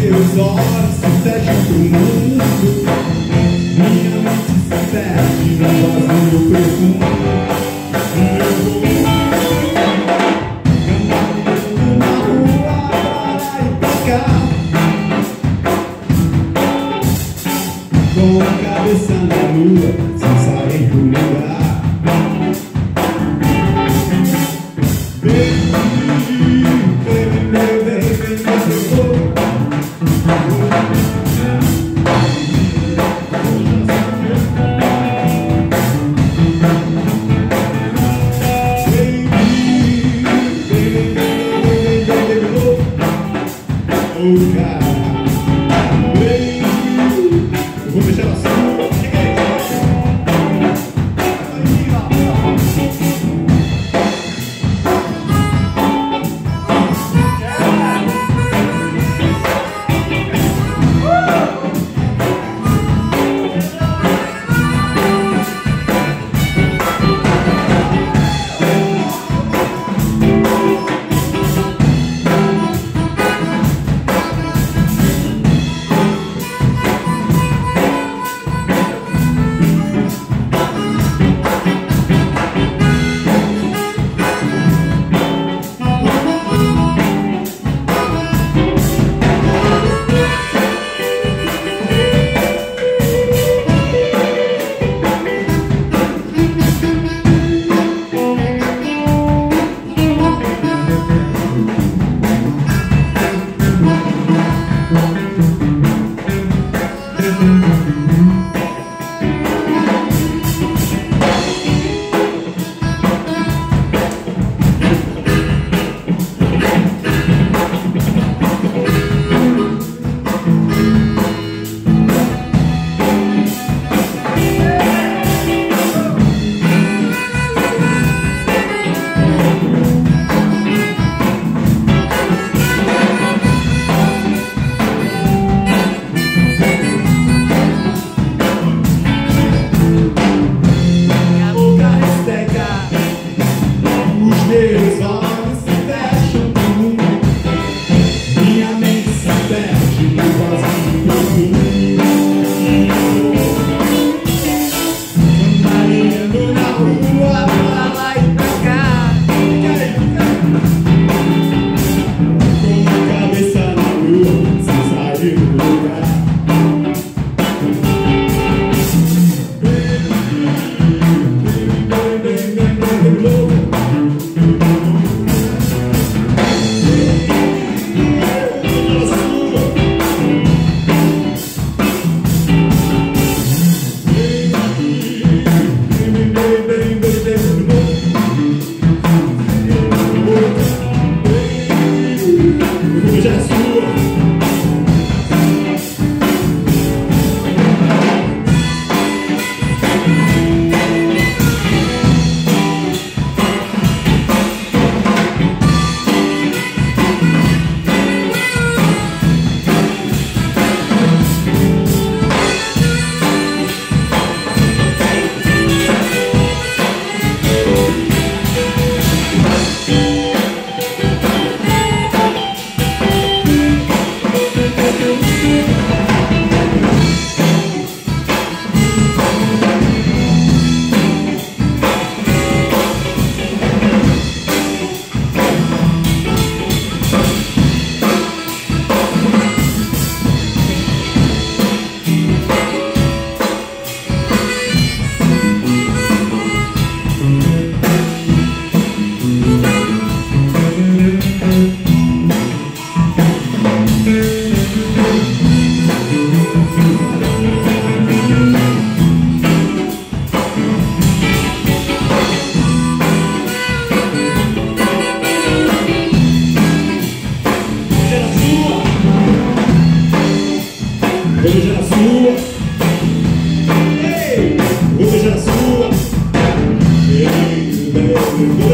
Meus olhos se fecham pro mundo, minha mente se perde na vazio profundo. Meu mundo na rua para e pra cá, com a cabeça na lua, sem sair do lugar. Eu vou fechar a sua. Vou beijar a sua, ei, vou beijar a sua, ei,